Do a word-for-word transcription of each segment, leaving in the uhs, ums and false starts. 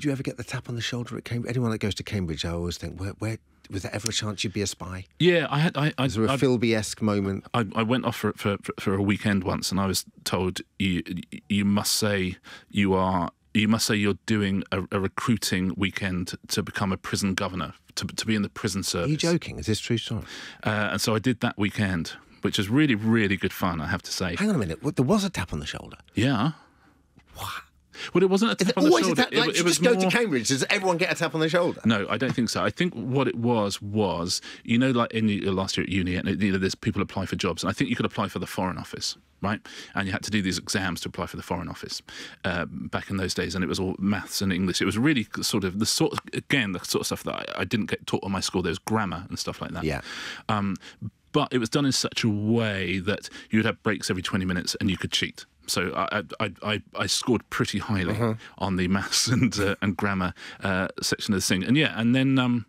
Did you ever get the tap on the shoulder at Cambridge? Anyone that goes to Cambridge, I always think, where, where was there ever a chance you'd be a spy? Yeah, I had. I, I, was there a Philby-esque moment? I, I went off for, for for a weekend once, and I was told you you must say you are you must say you're doing a, a recruiting weekend to become a prison governor, to to be in the prison service. Are you joking? Is this true story? Uh, and so I did that weekend, which was really really good fun, I have to say. Hang on a minute, there was a tap on the shoulder. Yeah. What? Well, it wasn't a tap on the shoulder. Like, it, it you was just more... go to Cambridge, does everyone get a tap on the shoulder? No, I don't think so. I think what it was was, you know, like in the last year at uni, and you know, there's people apply for jobs, and I think you could apply for the Foreign Office, right? And you had to do these exams to apply for the Foreign Office uh, back in those days, and it was all maths and English. It was really sort of the sort, of, again, the sort of stuff that I, I didn't get taught at my school. There was grammar and stuff like that. Yeah. Um, but it was done in such a way that you would have breaks every twenty minutes, and you could cheat. So I, I, I, I scored pretty highly uh-huh. on the maths and uh, and grammar uh, section of the thing. And yeah, and then um,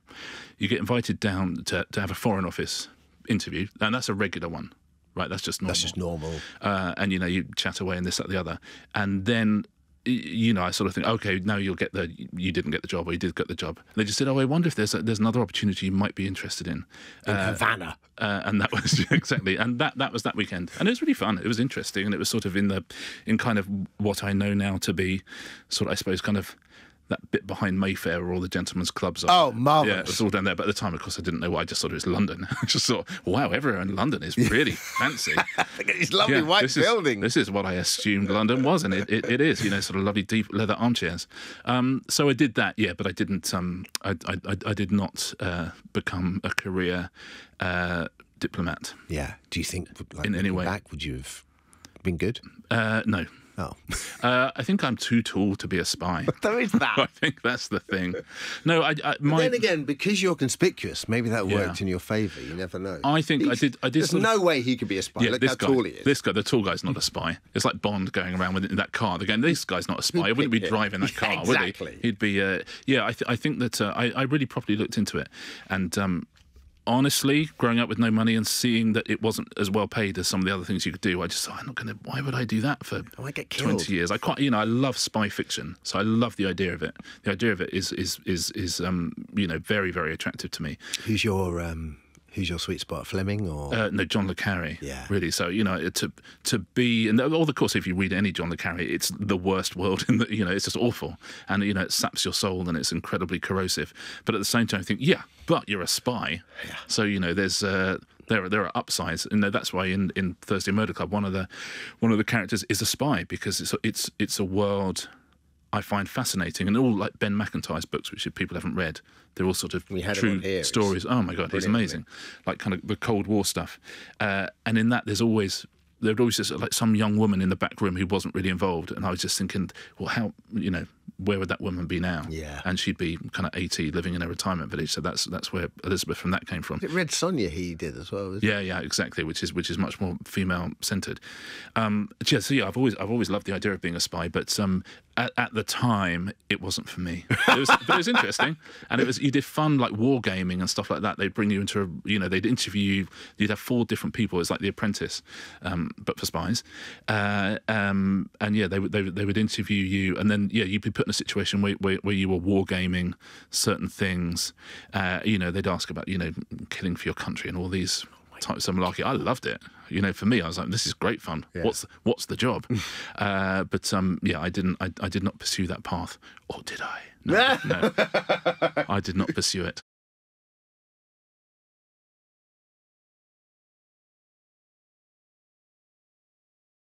you get invited down to, to have a Foreign Office interview, and that's a regular one, right? That's just normal. That's just normal. Uh, and, you know, you chat away and this, that, the other. And then, you know, I sort of think, okay, now you'll get the, you didn't get the job, or you did get the job. And they just said, oh, I wonder if there's a, there's another opportunity you might be interested in. In uh, Havana. Uh, and that was, exactly, and that, that was that weekend. And it was really fun, it was interesting, and it was sort of in the, in kind of what I know now to be sort of, I suppose, kind of that bit behind Mayfair where all the gentlemen's clubs are. Oh, marvellous. Yeah, it was all down there. But at the time, of course, I didn't know what. I just thought it was London. I just thought, wow, everywhere in London is really fancy. It's lovely, yeah, white this building. Is, this is what I assumed London was, and it, it, it is, you know, sort of lovely deep leather armchairs. Um, so I did that, yeah, but I didn't, um, I, I, I, I did not uh, become a career uh, diplomat. Yeah. Do you think, like, in any way, back, would you have been good? Uh, no. Oh. uh, I think I'm too tall to be a spy. But there is that. I think that's the thing. No, I. I my... But then again, because you're conspicuous, maybe that worked yeah. in your favour. You never know. I think he, I did. I did. There's no of... way he could be a spy. Yeah, look how guy, tall he is. This guy, the tall guy's not a spy. It's like Bond going around with in that car. They're going, this guy's not a spy. He wouldn't be driving that car, yeah, exactly. would he? He'd be. Uh, yeah, I, th I think that uh, I, I really properly looked into it, and. Um, Honestly, growing up with no money and seeing that it wasn't as well paid as some of the other things you could do, I just thought, I'm not going to, why would I do that for I might get killed. twenty years? I quite, you know, I love spy fiction, so I love the idea of it. The idea of it is, is, is, is um, you know, very, very attractive to me. Who's your, um, who's your sweet spot, Fleming or? Uh, no, John Le Carre, yeah. really. So, you know, to, to be, and all the course, if you read any John Le Carre, it's the worst world, in the, you know, it's just awful. And, you know, it saps your soul and it's incredibly corrosive. But at the same time, I think, yeah, but you're a spy, yeah. so you know there's uh, there are there are upsides, and that's why in, in Thursday Murder Club one of the one of the characters is a spy, because it's a, it's it's a world I find fascinating, and all like Ben McIntyre's books, which people haven't read, they're all sort of we had true here. stories. It's oh my god, he's amazing, like kind of the Cold War stuff, uh, and in that there's always. There was always just like some young woman in the back room who wasn't really involved, and I was just thinking, well, how, you know, where would that woman be now? Yeah, and she'd be kind of eighty, living in a retirement village. So that's that's where Elizabeth from that came from. It read Sonia he did as well. Yeah, it? yeah, exactly. Which is which is much more female centred. Um, yeah, so yeah, I've always I've always loved the idea of being a spy, but um, at, at the time it wasn't for me. It was, but it was interesting, and it was you did fun like war gaming and stuff like that. They'd bring you into a, you know they'd interview you. You'd have four different people. It's like The Apprentice. Um, but for spies, uh, um, and yeah, they would they, they would interview you, and then yeah, you'd be put in a situation where where, where you were wargaming certain things. Uh, you know, they'd ask about you know killing for your country and all these types of malarkey. I loved it. You know, for me, I was like, this is great fun. Yeah. What's what's the job? uh, but um, yeah, I didn't. I, I did not pursue that path, or did I? No, no, I did not pursue it.